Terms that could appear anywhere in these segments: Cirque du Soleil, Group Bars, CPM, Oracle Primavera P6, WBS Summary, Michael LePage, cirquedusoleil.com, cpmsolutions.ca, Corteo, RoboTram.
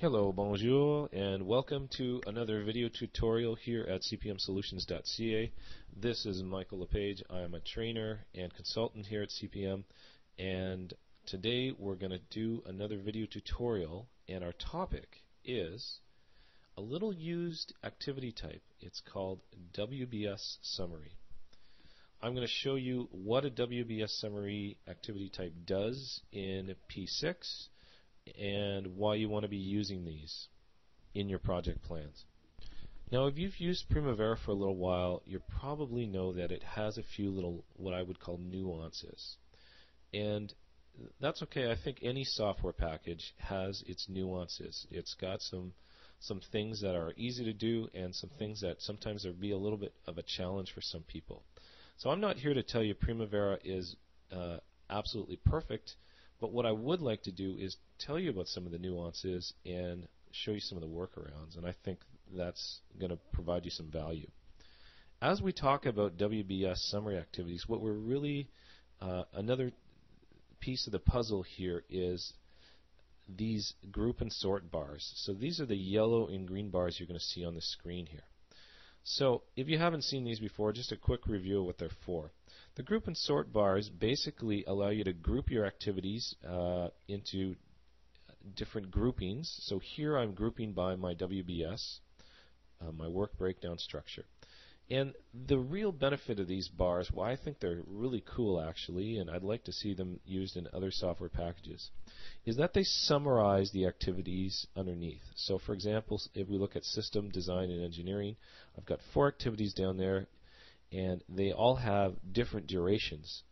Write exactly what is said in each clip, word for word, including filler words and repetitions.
Hello, bonjour, and welcome to another video tutorial here at c p m solutions dot c a. This is Michael LePage. I am a trainer and consultant here at C P M, and today we're going to do another video tutorial, and our topic is a little used activity type. It's called W B S Summary. I'm going to show you what a W B S Summary activity type does in P six, and why you want to be using these in your project plans. Now, if you've used Primavera for a little while, you probably know that it has a few little what I would call nuances, and that's okay. I think any software package has its nuances. It's got some some things that are easy to do and some things that sometimes there'd be a little bit of a challenge for some people. So I'm not here to tell you Primavera is uh, absolutely perfect, but what I would like to do is tell you about some of the nuances and show you some of the workarounds, and I think that's going to provide you some value. As we talk about W B S summary activities, what we're really, uh, another piece of the puzzle here is these group and sort bars. So these are the yellow and green bars you're going to see on the screen here. So if you haven't seen these before, just a quick review of what they're for. The group and sort bars basically allow you to group your activities uh, into different groupings. So here I'm grouping by my W B S, uh, my work breakdown structure. And the real benefit of these bars, well, I think they're really cool actually, and I'd like to see them used in other software packages, is that they summarize the activities underneath. So for example, if we look at system design and engineering, I've got four activities down there, and they all have different durations.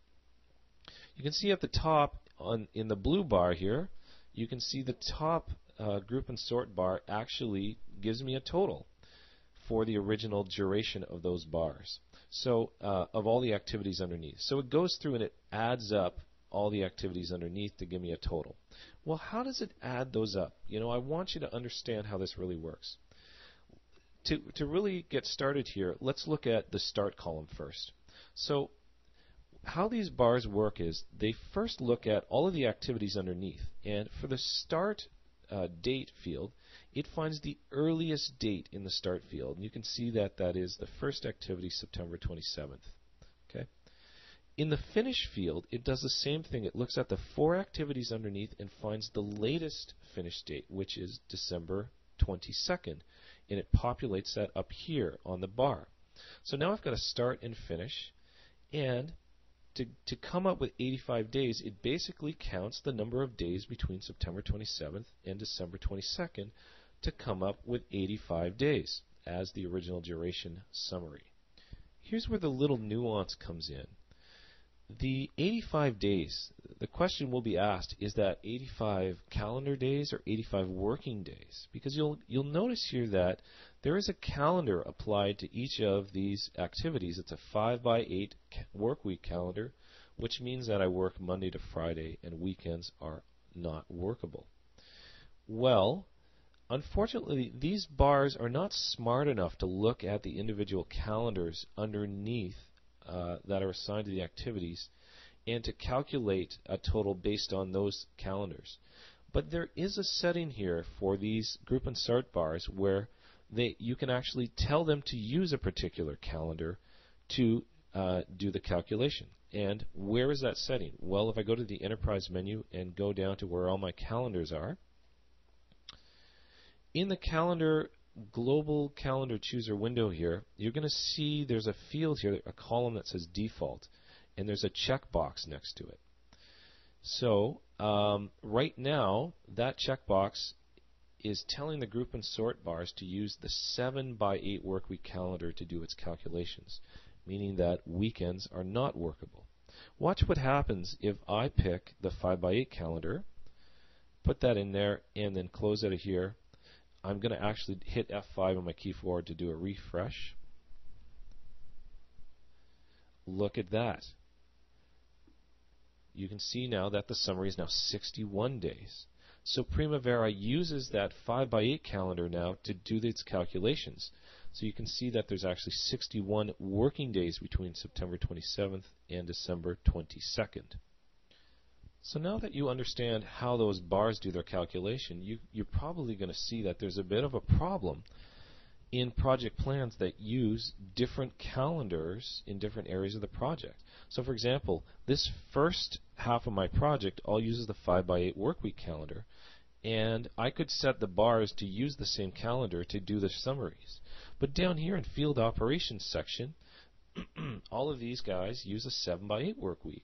You can see at the top on in the blue bar here, you can see the top uh, group and sort bar actually gives me a total for the original duration of those bars, so uh, of all the activities underneath. So it goes through and it adds up all the activities underneath to give me a total. Well, how does it add those up? You know, I want you to understand how this really works. To, to really get started here, let's look at the start column first. So how these bars work is they first look at all of the activities underneath, and for the start uh, date field, it finds the earliest date in the start field. And you can see that that is the first activity, September twenty-seventh. Okay. In the finish field, it does the same thing. It looks at the four activities underneath and finds the latest finish date, which is December twenty-second. And it populates that up here on the bar. So now I've got a start and finish, and to, to come up with eighty-five days, it basically counts the number of days between September twenty-seventh and December twenty-second to come up with eighty-five days as the original duration summary. Here's where the little nuance comes in. The eighty-five days, the question will be asked, is that eighty-five calendar days or eighty-five working days? Because you'll you'll notice here that there is a calendar applied to each of these activities. It's a five by eight work week calendar, which means that I work Monday to Friday and weekends are not workable. Well, unfortunately, these bars are not smart enough to look at the individual calendars underneath Uh, that are assigned to the activities and to calculate a total based on those calendars. But there is a setting here for these group and sort bars where they, you can actually tell them to use a particular calendar to uh, do the calculation. And where is that setting? Well, if I go to the enterprise menu and go down to where all my calendars are, in the calendar global calendar chooser window here, you're going to see there's a field here, a column that says default, and there's a checkbox next to it. So um, right now that checkbox is telling the group and sort bars to use the seven by eight work week calendar to do its calculations, meaning that weekends are not workable. Watch what happens if I pick the five by eight calendar, put that in there, and then close out of here. I'm going to actually hit F five on my keyboard to do a refresh. Look at that. You can see now that the summary is now sixty-one days. So Primavera uses that five by eight calendar now to do its calculations. So you can see that there's actually sixty-one working days between September twenty-seventh and December twenty-second. So now that you understand how those bars do their calculation, you, you're probably going to see that there's a bit of a problem in project plans that use different calendars in different areas of the project. So for example, this first half of my project all uses the five by eight workweek calendar, and I could set the bars to use the same calendar to do the summaries. But down here in Field Operations section, all of these guys use a seven by eight workweek.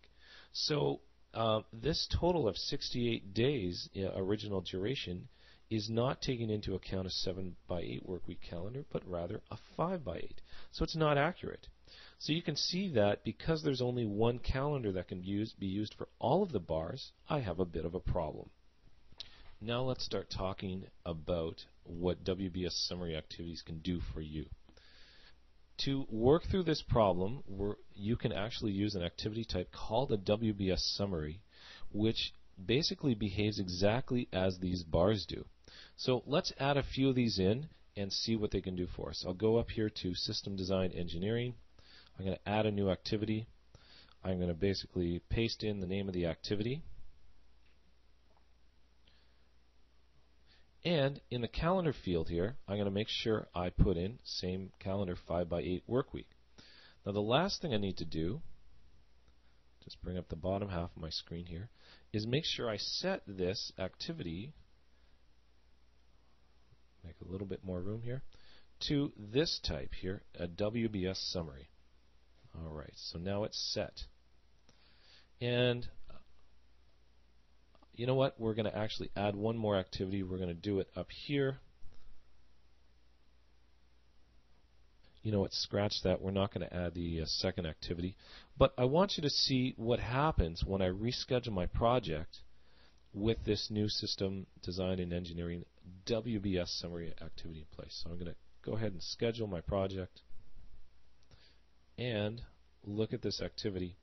So uh, this total of sixty-eight days uh, original duration is not taking into account a seven by eight workweek calendar, but rather a five by eight. So it's not accurate. So you can see that because there's only one calendar that can use, be used for all of the bars, I have a bit of a problem. Now let's start talking about what W B S Summary activities can do for you. To work through this problem, we're, you can actually use an activity type called a W B S Summary, which basically behaves exactly as these bars do. So let's add a few of these in and see what they can do for us. I'll go up here to System Design Engineering. I'm going to add a new activity. I'm going to basically paste in the name of the activity. And in the calendar field here, I'm going to make sure I put in same calendar five by eight workweek. Now the last thing I need to do, just bring up the bottom half of my screen here, is make sure I set this activity, make a little bit more room here, to this type here, a W B S Summary. Alright, so now it's set. And you know what? We're going to actually add one more activity. We're going to do it up here. You know what? Scratch that. We're not going to add the uh, second activity. But I want you to see what happens when I reschedule my project with this new System Design and Engineering W B S Summary activity in place. So I'm going to go ahead and schedule my project and look at this activity.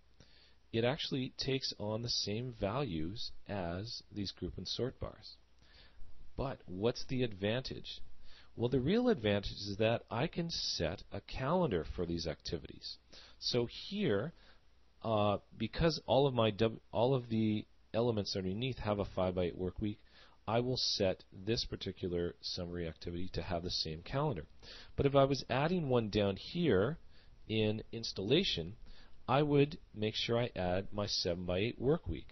It actually takes on the same values as these group and sort bars. But what's the advantage? Well, the real advantage is that I can set a calendar for these activities. So here, uh, because all of my all of the elements underneath have a five by eight workweek, I will set this particular summary activity to have the same calendar. But if I was adding one down here in installation, I would make sure I add my seven by eight workweek.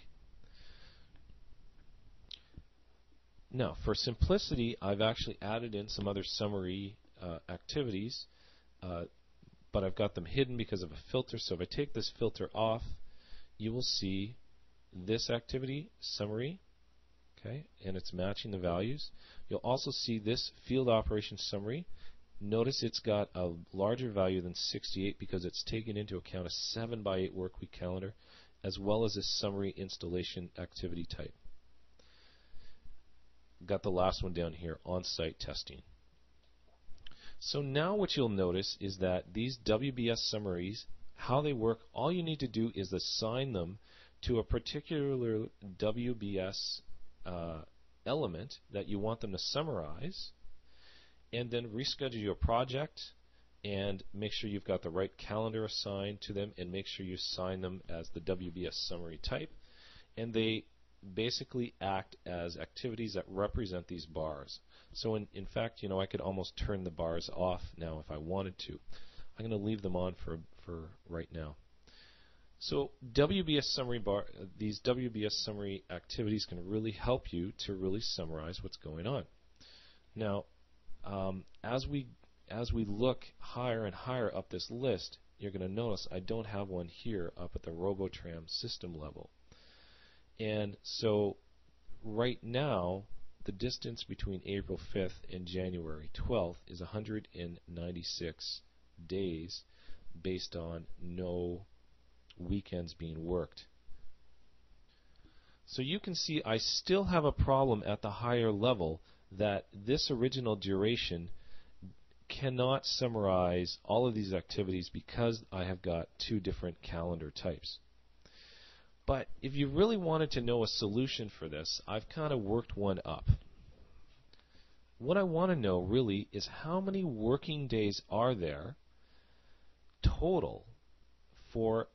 Now, for simplicity, I've actually added in some other summary uh, activities, uh, but I've got them hidden because of a filter. So if I take this filter off, you will see this activity summary, okay, and it's matching the values. You'll also see this field operation summary. Notice it's got a larger value than sixty-eight because it's taken into account a seven by eight workweek calendar as well as a summary installation activity type. Got the last one down here, on-site testing. So now what you'll notice is that these W B S summaries, how they work, all you need to do is assign them to a particular W B S uh, element that you want them to summarize, and then reschedule your project and make sure you've got the right calendar assigned to them, and make sure you assign them as the W B S summary type, and they basically act as activities that represent these bars. So in, in fact, you know, I could almost turn the bars off now if I wanted to. I'm going to leave them on for, for right now. So W B S summary bar, these W B S summary activities can really help you to really summarize what's going on. Now, Um, as we as we look higher and higher up this list, you're going to notice I don't have one here up at the RoboTram system level. And so right now, the distance between April fifth and January twelfth is one hundred ninety-six days based on no weekends being worked. So you can see I still have a problem at the higher level that this original duration cannot summarize all of these activities because I have got two different calendar types. But if you really wanted to know a solution for this, I've kind of worked one up. What I want to know really is how many working days are there total for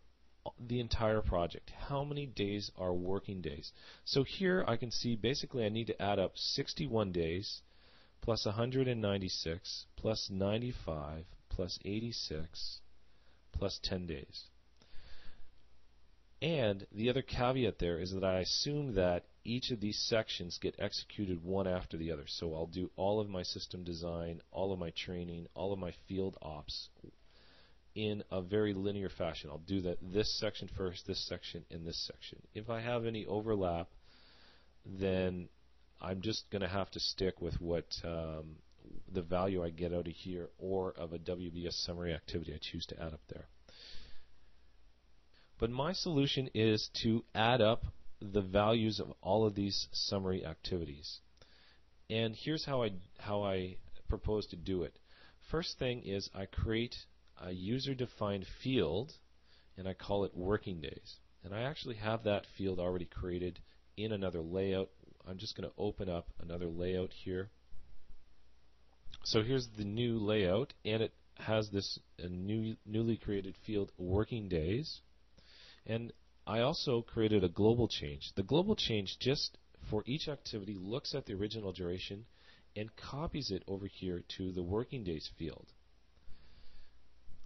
the entire project. How many days are working days? So here I can see basically I need to add up sixty-one days plus one hundred ninety-six plus ninety-five plus eighty-six plus ten days. And the other caveat there is that I assume that each of these sections get executed one after the other. So I'll do all of my system design, all of my training, all of my field ops in a very linear fashion. I'll do that this section first, this section, and this section. If I have any overlap, then I'm just going to have to stick with what um, the value I get out of here or of a W B S summary activity I choose to add up there. But my solution is to add up the values of all of these summary activities. And here's how I, how I propose to do it. First thing is I create a user-defined field, and I call it working days. And I actually have that field already created in another layout. I'm just going to open up another layout here. So here's the new layout, and it has this uh, new, newly created field, working days. And I also created a global change. The global change just for each activity looks at the original duration and copies it over here to the working days field.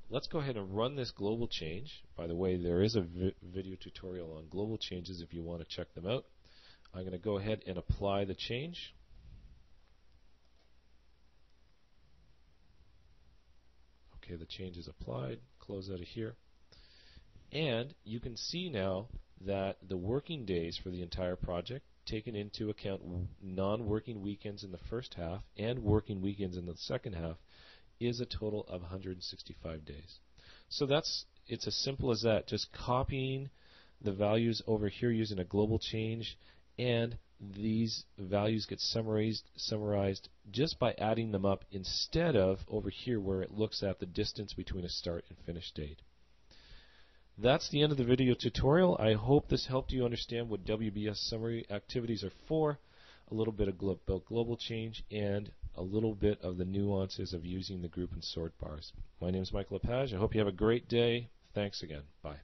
Let's go ahead and run this global change. By the way, there is a vi video tutorial on global changes if you want to check them out. I'm going to go ahead and apply the change. Okay, the change is applied. Close out of here. And you can see now that the working days for the entire project, taken into account non-working weekends in the first half and working weekends in the second half, is a total of one hundred sixty-five days. So that's, it's as simple as that, just copying the values over here using a global change, and these values get summarized, summarized just by adding them up instead of over here where it looks at the distance between a start and finish date. That's the end of the video tutorial. I hope this helped you understand what W B S summary activities are for, a little bit about global change, and a little bit of the nuances of using the group and sort bars. My name is Michael LePage. I hope you have a great day. Thanks again. Bye.